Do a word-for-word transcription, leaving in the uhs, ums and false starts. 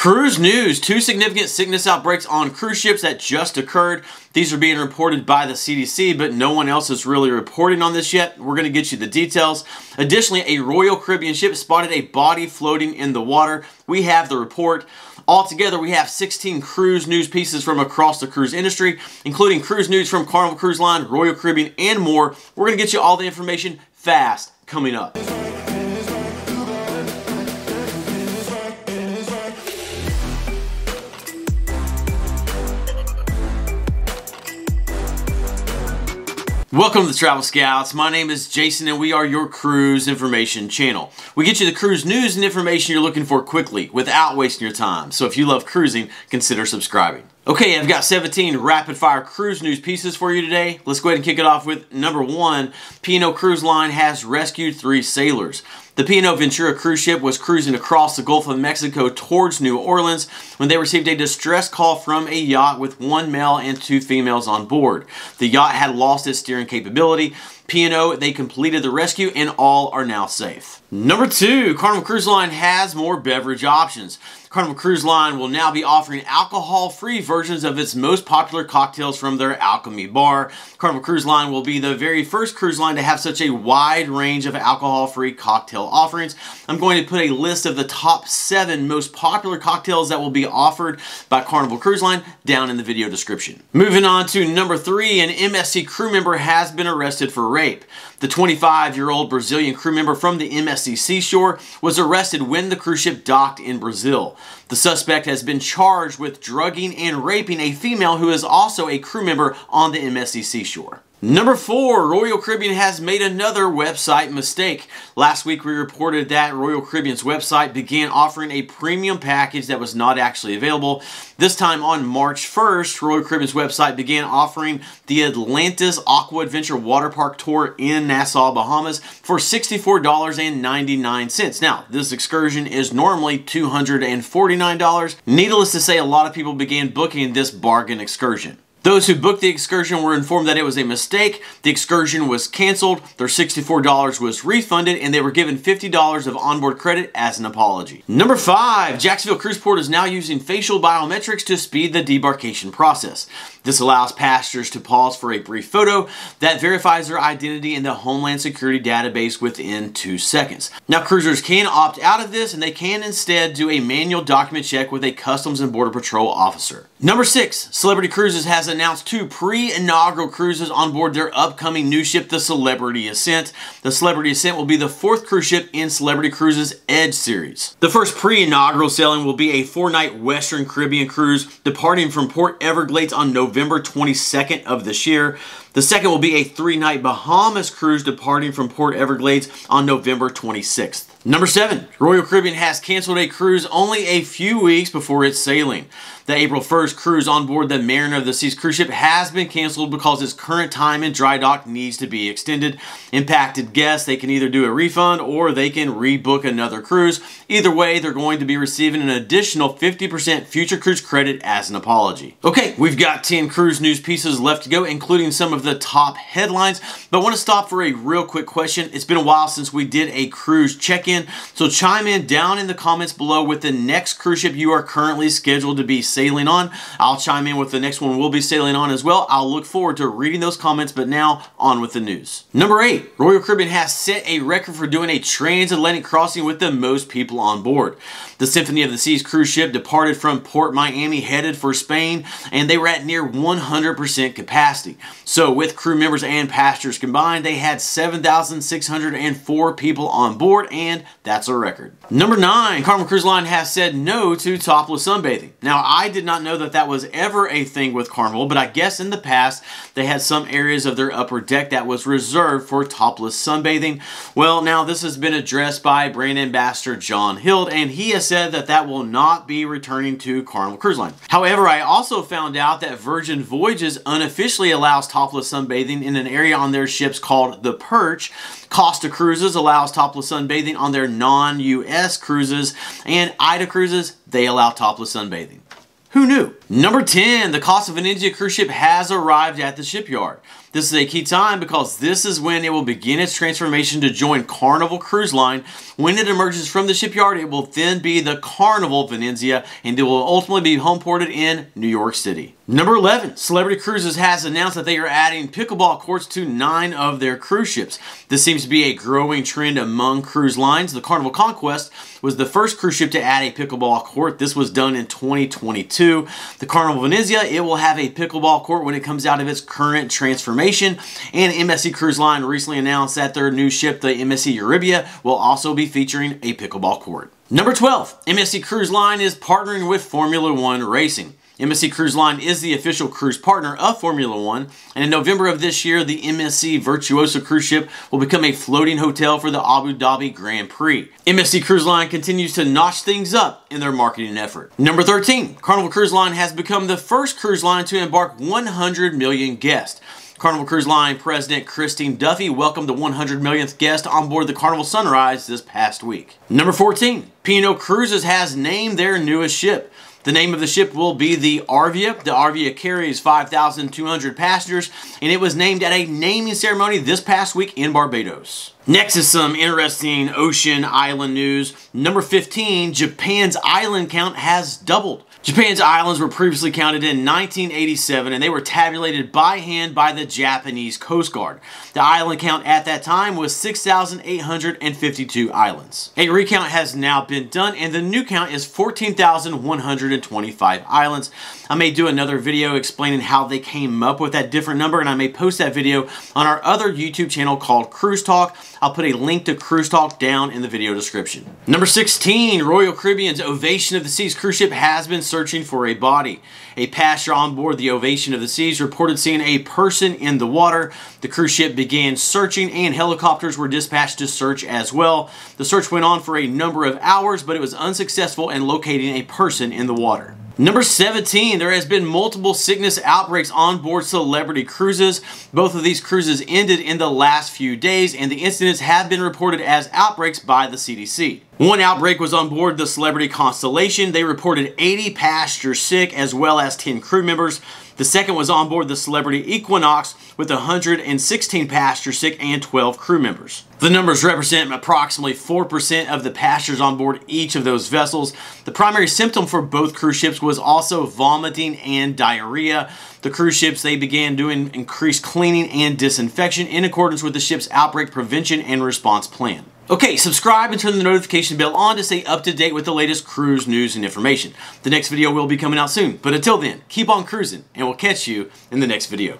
Cruise news, two significant sickness outbreaks on cruise ships that just occurred. These are being reported by the C D C, but no one else is really reporting on this yet. We're going to get you the details. Additionally, a Royal Caribbean ship spotted a body floating in the water. We have the report. Altogether, we have sixteen cruise news pieces from across the cruise industry, including cruise news from Carnival Cruise Line, Royal Caribbean, and more. We're going to get you all the information fast coming up. Welcome to the Travel Scouts. My name is Jason and we are your cruise information channel. We get you the cruise news and information you're looking for quickly without wasting your time. So if you love cruising, consider subscribing. Okay, I've got seventeen rapid fire cruise news pieces for you today. Let's go ahead and kick it off with number one. P and O Cruise Line has rescued three sailors. The P and O Ventura cruise ship was cruising across the Gulf of Mexico towards New Orleans when they received a distress call from a yacht with one male and two females on board. The yacht had lost its steering capability. P and O, they completed the rescue and all are now safe. Number two, Carnival Cruise Line has more beverage options. Carnival Cruise Line will now be offering alcohol-free versions of its most popular cocktails from their Alchemy Bar. Carnival Cruise Line will be the very first cruise line to have such a wide range of alcohol-free cocktail offerings. I'm going to put a list of the top seven most popular cocktails that will be offered by Carnival Cruise Line down in the video description. Moving on to number three, an M S C crew member has been arrested for rape. The twenty-five-year-old Brazilian crew member from the M S C Seashore was arrested when the cruise ship docked in Brazil. The suspect has been charged with drugging and raping a female who is also a crew member on the M S C Seashore. Number four, Royal Caribbean has made another website mistake. Last week we reported that Royal Caribbean's website began offering a premium package that was not actually available. This time on March first, Royal Caribbean's website began offering the Atlantis Aqua Adventure Water Park Tour in Nassau, Bahamas for sixty-four ninety-nine. Now, this excursion is normally two hundred forty-nine dollars. Needless to say, a lot of people began booking this bargain excursion. Those who booked the excursion were informed that it was a mistake, the excursion was canceled, their sixty-four dollars was refunded, and they were given fifty dollars of onboard credit as an apology. Number five, Jacksonville Cruise Port is now using facial biometrics to speed the debarkation process. This allows passengers to pause for a brief photo that verifies their identity in the Homeland Security database within two seconds. Now, cruisers can opt out of this, and they can instead do a manual document check with a Customs and Border Patrol officer. Number six, Celebrity Cruises has announced two pre-inaugural cruises on board their upcoming new ship, the Celebrity Ascent. The Celebrity Ascent will be the fourth cruise ship in Celebrity Cruises' Edge series. The first pre-inaugural sailing will be a four-night Western Caribbean cruise departing from Port Everglades on November twenty-second of this year. The second will be a three-night Bahamas cruise departing from Port Everglades on November twenty-sixth. Number seven, Royal Caribbean has canceled a cruise only a few weeks before its sailing. The April first cruise on board the Mariner of the Seas cruise ship has been canceled because its current time in dry dock needs to be extended. Impacted guests, they can either do a refund or they can rebook another cruise. Either way, they're going to be receiving an additional fifty percent future cruise credit as an apology. Okay, we've got ten cruise news pieces left to go, including some of the top headlines, but I want to stop for a real quick question. It's been a while since we did a cruise check-in, so chime in down in the comments below with the next cruise ship you are currently scheduled to be sailing on. I'll chime in with the next one we'll be sailing on as well. I'll look forward to reading those comments, but now on with the news. Number eight, Royal Caribbean has set a record for doing a transatlantic crossing with the most people on board. The Symphony of the Seas cruise ship departed from Port Miami headed for Spain, and they were at near one hundred percent capacity. So with crew members and passengers combined, they had seven thousand six hundred four people on board, and that's a record. Number nine, Carnival Cruise Line has said no to topless sunbathing. Now, I I did not know that that was ever a thing with Carnival, but I guess in the past they had some areas of their upper deck that was reserved for topless sunbathing. Well, now this has been addressed by brand ambassador John Hild, and he has said that that will not be returning to Carnival Cruise Line. However, I also found out that Virgin Voyages unofficially allows topless sunbathing in an area on their ships called The Perch. Costa Cruises allows topless sunbathing on their non U S cruises, and Ida Cruises, they allow topless sunbathing. Who knew? Number ten, the Costa Venezia cruise ship has arrived at the shipyard. This is a key time because this is when it will begin its transformation to join Carnival Cruise Line. When it emerges from the shipyard, it will then be the Carnival Venezia, and it will ultimately be homeported in New York City. Number eleven, Celebrity Cruises has announced that they are adding pickleball courts to nine of their cruise ships. This seems to be a growing trend among cruise lines. The Carnival Conquest was the first cruise ship to add a pickleball court. This was done in twenty twenty-two. The Carnival Venezia, it will have a pickleball court when it comes out of its current transformation. And M S C Cruise Line recently announced that their new ship, the M S C Euribia, will also be featuring a pickleball court. Number twelve, M S C Cruise Line is partnering with Formula One Racing. M S C Cruise Line is the official cruise partner of Formula One, and in November of this year, the M S C Virtuoso cruise ship will become a floating hotel for the Abu Dhabi Grand Prix. M S C Cruise Line continues to notch things up in their marketing effort. Number thirteen, Carnival Cruise Line has become the first cruise line to embark one hundred million guests. Carnival Cruise Line President Christine Duffy welcomed the one hundred millionth guest on board the Carnival Sunrise this past week. Number fourteen, P and O Cruises has named their newest ship. The name of the ship will be the Arvia. The Arvia carries five thousand two hundred passengers, and it was named at a naming ceremony this past week in Barbados. Next is some interesting ocean island news. Number fifteen, Japan's island count has doubled. Japan's islands were previously counted in nineteen eighty-seven, and they were tabulated by hand by the Japanese Coast Guard. The island count at that time was six thousand eight hundred fifty-two islands. A recount has now been done, and the new count is fourteen thousand one hundred twenty-five islands. I may do another video explaining how they came up with that different number, and I may post that video on our other YouTube channel called Cruise Talk. I'll put a link to Cruise Talk down in the video description. Number sixteen, Royal Caribbean's Ovation of the Seas cruise ship has been searching for a body. A passenger on board the Ovation of the Seas reported seeing a person in the water. The cruise ship began searching, and helicopters were dispatched to search as well. The search went on for a number of hours, but it was unsuccessful in locating a person in the water. Number seventeen, there has been multiple sickness outbreaks on board Celebrity Cruises. Both of these cruises ended in the last few days, and the incidents have been reported as outbreaks by the C D C. One outbreak was on board the Celebrity Constellation. They reported eighty passengers sick as well as ten crew members. The second was on board the Celebrity Equinox with one hundred sixteen passengers sick and twelve crew members. The numbers represent approximately four percent of the passengers on board each of those vessels. The primary symptom for both cruise ships was also vomiting and diarrhea. The cruise ships, they began doing increased cleaning and disinfection in accordance with the ship's outbreak prevention and response plan. Okay, subscribe and turn the notification bell on to stay up to date with the latest cruise news and information. The next video will be coming out soon, but until then, keep on cruising, and we'll catch you in the next video.